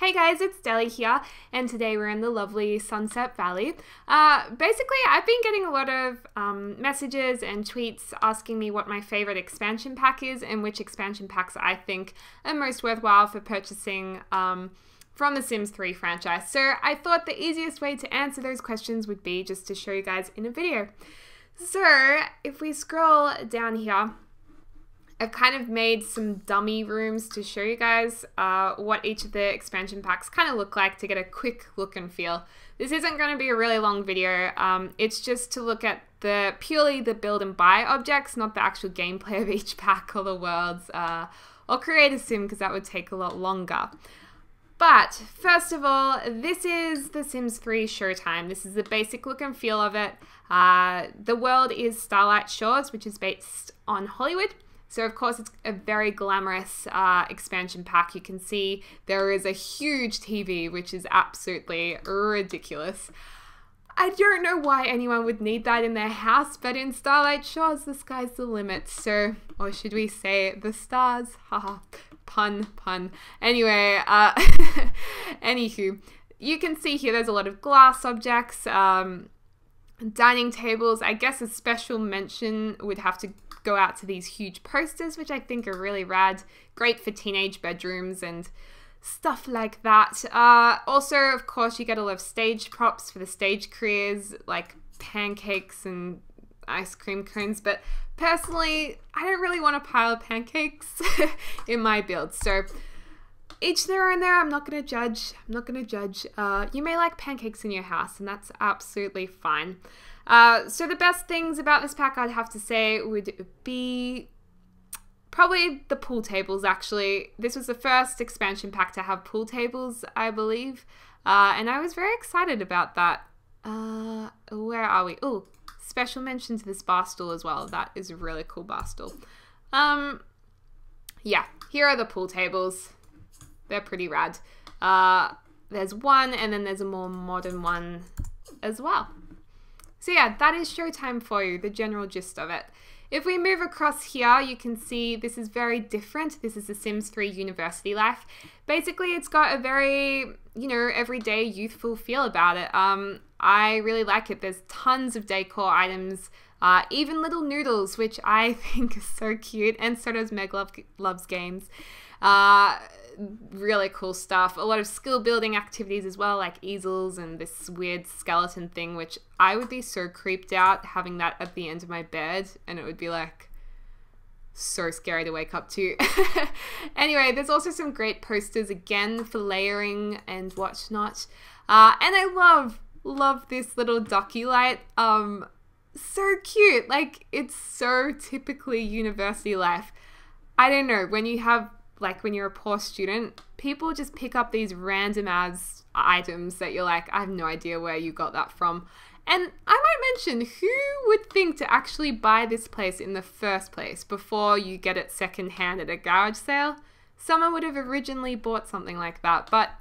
Hey guys, it's Deli here, and today we're in the lovely Sunset Valley. Basically, I've been getting a lot of messages and tweets asking me what my favorite expansion pack is and which expansion packs I think are most worthwhile for purchasing from the Sims 3 franchise. So I thought the easiest way to answer those questions would be just to show you guys in a video. So if we scroll down here, I've kind of made some dummy rooms to show you guys what each of the expansion packs kind of look like to get a quick look and feel. This isn't going to be a really long video, it's just to look at purely the build and buy objects, not the actual gameplay of each pack or the worlds or create a sim, because that would take a lot longer. But first of all, this is The Sims 3 Showtime. This is the basic look and feel of it. The world is Starlight Shores, which is based on Hollywood. So of course it's a very glamorous expansion pack. You can see there is a huge TV, which is absolutely ridiculous. I don't know why anyone would need that in their house, but in Starlight Shores, the sky's the limit. So, or should we say the stars? Haha, pun. Anyway, anywho, you can see here there's a lot of glass objects, dining tables. I guess a special mention would have to go out to these huge posters, which I think are really rad, great for teenage bedrooms and stuff like that. Also, of course, you get a lot of stage props for the stage careers, like pancakes and ice cream cones, but personally, I don't really want a pile of pancakes in my build, so each their own there. I'm not gonna judge. You may like pancakes in your house, and that's absolutely fine. So the best things about this pack, I'd have to say, would be probably the pool tables, actually. This was the first expansion pack to have pool tables, I believe. And I was very excited about that. Where are we? Oh, special mention to this bar stool as well. That is a really cool bar stool. Yeah, here are the pool tables. They're pretty rad. There's one, and then there's a more modern one as well. So yeah, that is Showtime for you, the general gist of it. If we move across here, you can see this is very different. This is The Sims 3 University Life. Basically, it's got a very, you know, everyday youthful feel about it. I really like it. There's tons of decor items, even little noodles, which I think is so cute, and so does Meg Love's Games. Really cool stuff. A lot of skill building activities as well, like easels and this weird skeleton thing, which I would be so creeped out having that at the end of my bed, and it would be like so scary to wake up to. Anyway, there's also some great posters again for layering and whatnot. And I love this little ducky light. So cute. Like, it's so typically university life. I don't know, when you have, like, when you're a poor student, people just pick up these random ass items that you're like, I have no idea where you got that from. And I might mention, who would think to actually buy this place in the first place before you get it secondhand at a garage sale? Someone would have originally bought something like that, but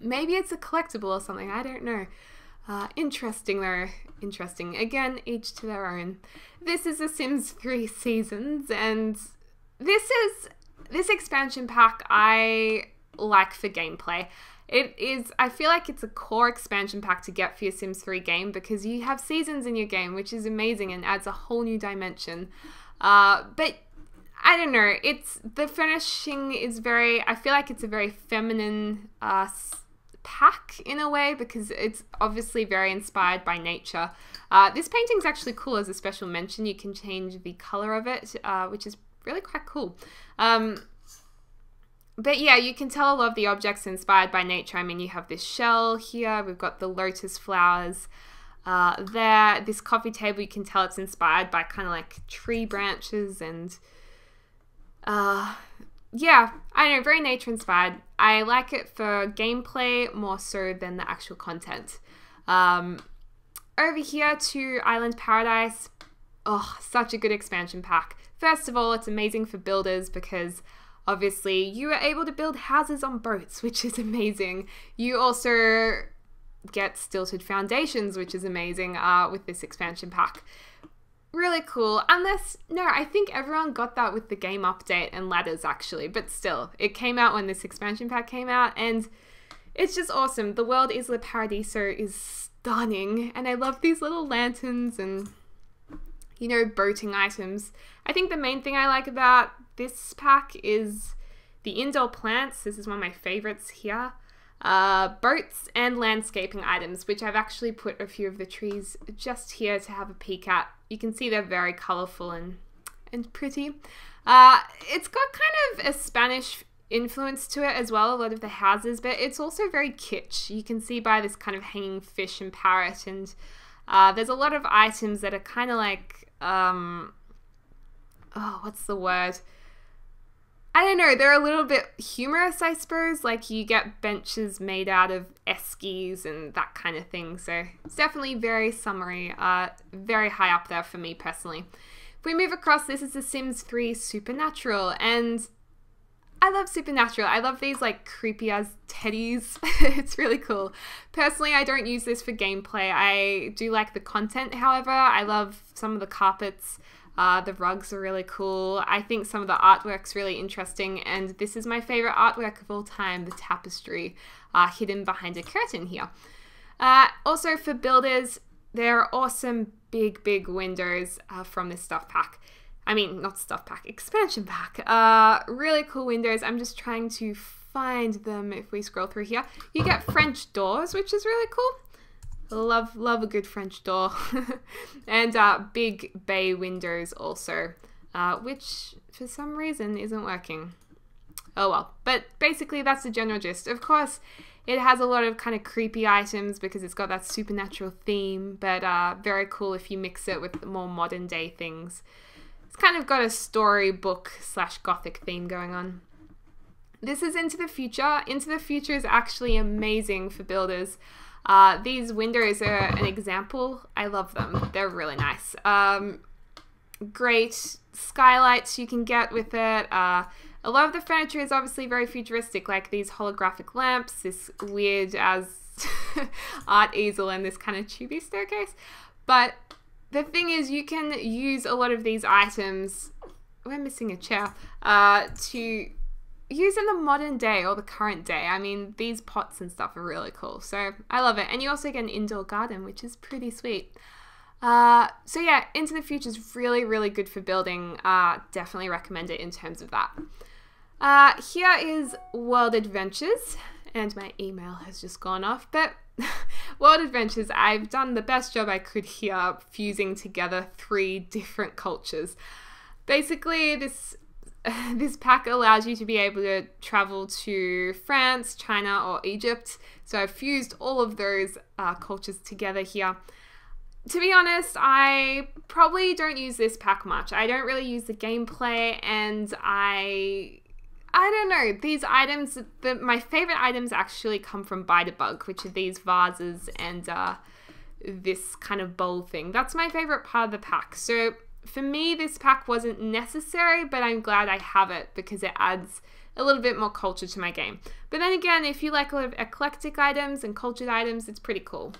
maybe it's a collectible or something, I don't know. Interesting though, interesting. Again, each to their own. This is The Sims 3 Seasons, and this expansion pack I like for gameplay. It is, I feel like it's a core expansion pack to get for your Sims 3 game, because you have seasons in your game, which is amazing and adds a whole new dimension. But I don't know, it's, the furnishing is very, I feel like it's a very feminine pack in a way, because it's obviously very inspired by nature. This painting's actually cool as a special mention. You can change the color of it, which is really quite cool. But yeah, you can tell a lot of the objects inspired by nature. I mean, you have this shell here, we've got the lotus flowers there. This coffee table, you can tell it's inspired by kind of like tree branches and yeah, I don't know, very nature inspired. I like it for gameplay more so than the actual content. Over here to Island Paradise. Oh, such a good expansion pack. First of all, it's amazing for builders, because obviously you are able to build houses on boats, which is amazing. You also get stilted foundations, which is amazing with this expansion pack. Really cool. Unless, no, I think everyone got that with the game update and ladders actually, but still, it came out when this expansion pack came out and it's just awesome. The world Isla Paradiso is stunning and I love these little lanterns and, you know, boating items. I think the main thing I like about this pack is the indoor plants. This is one of my favorites here. Boats and landscaping items, which I've actually put a few of the trees just here to have a peek at. You can see they're very colorful and pretty. It's got kind of a Spanish influence to it as well, a lot of the houses, but it's also very kitsch. You can see by this kind of hanging fish and parrot, and there's a lot of items that are kind of like, oh, what's the word? I don't know, they're a little bit humorous, I suppose. Like you get benches made out of eskies and that kind of thing. So it's definitely very summery, very high up there for me personally. If we move across, this is The Sims 3 Supernatural. And I love Supernatural. I love these like creepy as teddies. It's really cool. Personally, I don't use this for gameplay. I do like the content, however. I love some of the carpets. The rugs are really cool. I think some of the artwork's really interesting, and this is my favorite artwork of all time, the tapestry hidden behind a curtain here. Also for builders, there are awesome big windows from this stuff pack. I mean, not stuff pack, expansion pack. Really cool windows. I'm just trying to find them if we scroll through here. You get French doors, which is really cool. Love a good French door. And big bay windows also, which for some reason isn't working. Oh well, but basically that's the general gist. Of course, it has a lot of kind of creepy items because it's got that supernatural theme, but very cool if you mix it with more modern day things. It's kind of got a storybook slash gothic theme going on. This is Into the Future. Into the Future is actually amazing for builders. These windows are an example. I love them. They're really nice. Great skylights you can get with it. A lot of the furniture is obviously very futuristic, like these holographic lamps, this weird as art easel, and this kind of tubey staircase. But the thing is, you can use a lot of these items. We're missing a chair. To use in the modern day or the current day. I mean, these pots and stuff are really cool, so I love it. And you also get an indoor garden, which is pretty sweet. So yeah, Into the Future is really good for building. Definitely recommend it in terms of that. Here is World Adventures, and my email has just gone off, but World Adventures, I've done the best job I could here fusing together three different cultures. Basically, this pack allows you to be able to travel to France, China, or Egypt. So I've fused all of those cultures together here. To be honest, I probably don't use this pack much. I don't really use the gameplay, and I don't know. These items, my favorite items actually come from Biteabug, which are these vases and this kind of bowl thing. That's my favorite part of the pack. So for me, this pack wasn't necessary, but I'm glad I have it because it adds a little bit more culture to my game. But then again, if you like a lot of eclectic items and cultured items, it's pretty cool.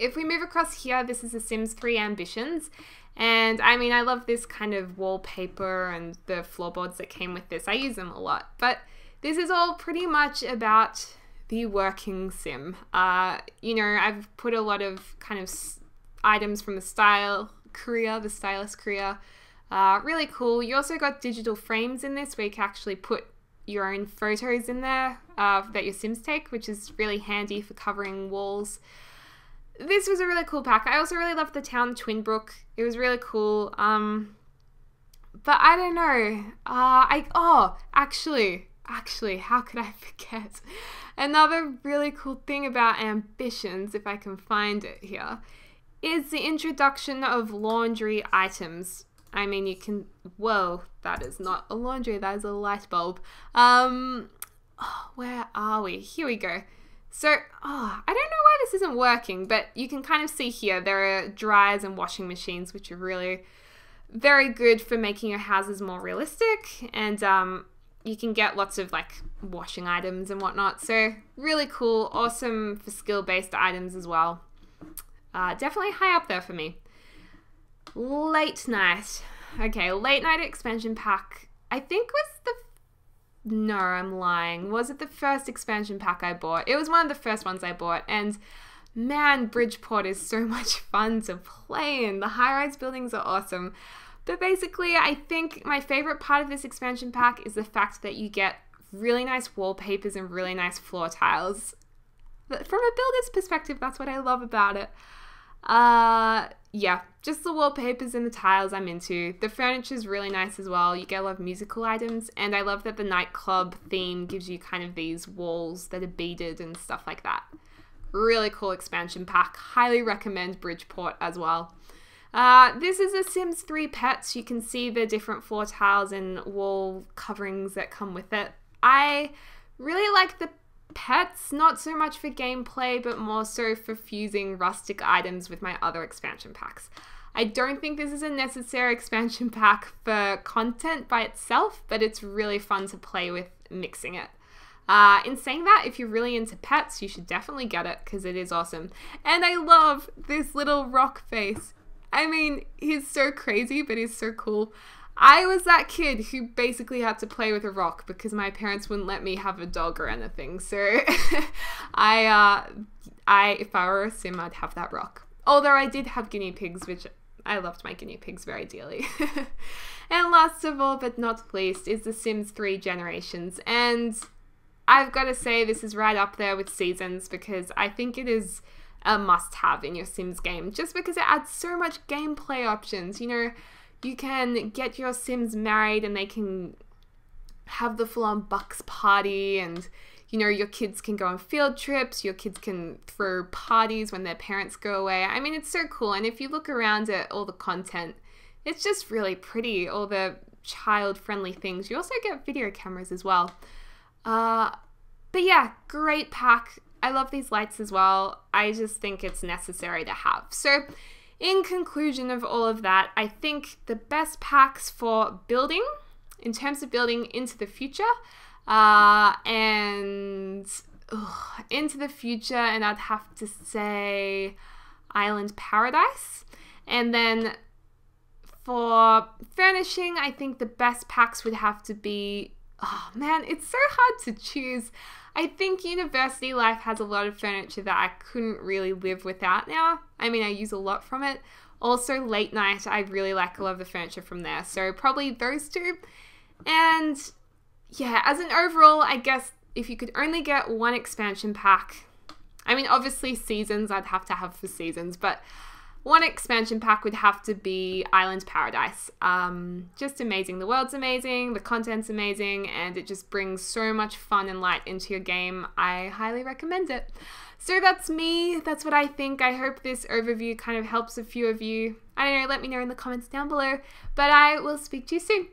If we move across here, this is The Sims 3 Ambitions. And I mean, I love this kind of wallpaper and the floorboards that came with this. I use them a lot, but this is all pretty much about the working sim. You know, I've put a lot of kind of items from the the stylus career. Really cool. You also got digital frames in this where you can actually put your own photos in there that your Sims take, which is really handy for covering walls. This was a really cool pack. I also really loved the town Twinbrook. It was really cool. But I don't know. Actually, how could I forget? Another really cool thing about Ambitions, if I can find it here, is the introduction of laundry items. I mean, you can, whoa, that is not a laundry, that is a light bulb. Where are we? Here we go. So, I don't know why this isn't working, but you can kind of see here, there are dryers and washing machines, which are really very good for making your houses more realistic. And you can get lots of like washing items and whatnot. So really cool, awesome for skill-based items as well. Definitely high up there for me. Late night. Okay, late night expansion pack. I think was the... No, I'm lying. Was it the first expansion pack I bought? It was one of the first ones I bought, and man, Bridgeport is so much fun to play in. The high-rise buildings are awesome. But basically, I think my favorite part of this expansion pack is the fact that you get really nice wallpapers and really nice floor tiles. But from a builder's perspective, that's what I love about it. Yeah, just the wallpapers and the tiles I'm into. The furniture's really nice as well. You get a lot of musical items, and I love that the nightclub theme gives you kind of these walls that are beaded and stuff like that. Really cool expansion pack. Highly recommend Bridgeport as well. This is a Sims 3 pets. You can see the different floor tiles and wall coverings that come with it. I really like the pets, not so much for gameplay, but more so for fusing rustic items with my other expansion packs. I don't think this is a necessary expansion pack for content by itself, but it's really fun to play with mixing it. In saying that, if you're really into pets, you should definitely get it because it is awesome. And I love this little rock face. I mean, he's so crazy, but he's so cool. I was that kid who basically had to play with a rock because my parents wouldn't let me have a dog or anything. So if I were a sim, I'd have that rock. Although I did have guinea pigs, which I loved my guinea pigs very dearly. And last of all, but not least, is The Sims 3 Generations. And I've got to say this is right up there with Seasons because I think it is a must-have in your Sims game just because it adds so much gameplay options. You know, you can get your Sims married and they can have the full-on bucks party and, you know, your kids can go on field trips, your kids can throw parties when their parents go away. I mean, it's so cool. And if you look around at all the content, it's just really pretty, all the child-friendly things. You also get video cameras as well. But yeah, great pack. I love these lights as well. I just think it's necessary to have. So in conclusion of all of that, I think the best packs for building, in terms of building into the future, and I'd have to say Island Paradise. And then for furnishing, I think the best packs would have to be... Oh man, it's so hard to choose. I think university life has a lot of furniture that I couldn't really live without now. I mean, I use a lot from it. Also, late night, I really like a lot of the furniture from there. So probably those two. And yeah, as an overall, I guess if you could only get one expansion pack, I mean, obviously Seasons I'd have to have for Seasons, but one expansion pack would have to be Island Paradise. Just amazing. The world's amazing, the content's amazing, and it just brings so much fun and light into your game. I highly recommend it. So that's me. That's what I think. I hope this overview kind of helps a few of you. I don't know, let me know in the comments down below, but I will speak to you soon.